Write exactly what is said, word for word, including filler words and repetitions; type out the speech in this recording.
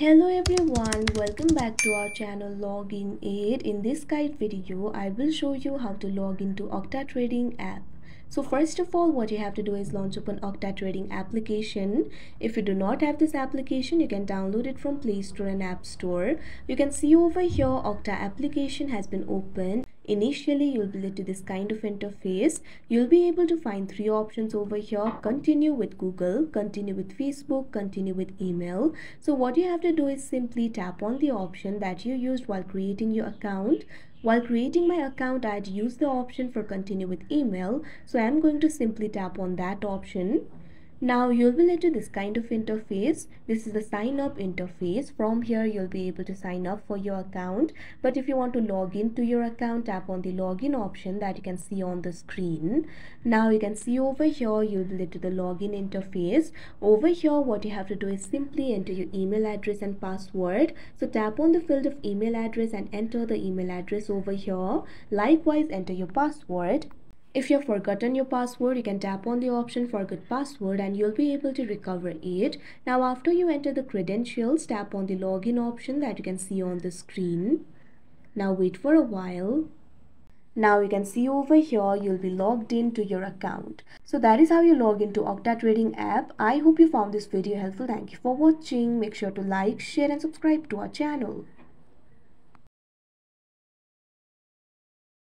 Hello everyone, welcome back to our channel LoginAid. In this guide video, I will show you how to log into Okta Trading app. So first of all, what you have to do is launch up an Okta Trading application. If you do not have this application, you can download it from Play Store and App Store. You can see over here, Okta application has been opened. Initially, you'll be led to this kind of interface. You'll be able to find three options over here: continue with Google, continue with Facebook, continue with email. So what you have to do is simply tap on the option that you used while creating your account. While creating my account, I'd use the option for continue with email. So I'm going to simply tap on that option. Now you'll be led to this kind of interface. This is the sign up interface. From here you'll be able to sign up for your account. But if you want to log in to your account, tap on the login option that you can see on the screen. Now you can see over here you'll be led to the login interface. Over here what you have to do is simply enter your email address and password. So tap on the field of email address and enter the email address over here. Likewise enter your password. If you have forgotten your password, you can tap on the option forget password and you'll be able to recover it. Now after you enter the credentials, tap on the login option that you can see on the screen. Now wait for a while. Now you can see over here you'll be logged in to your account. So that is how you log into Okta Trading app. I hope you found this video helpful. Thank you for watching. Make sure to like, share and subscribe to our channel.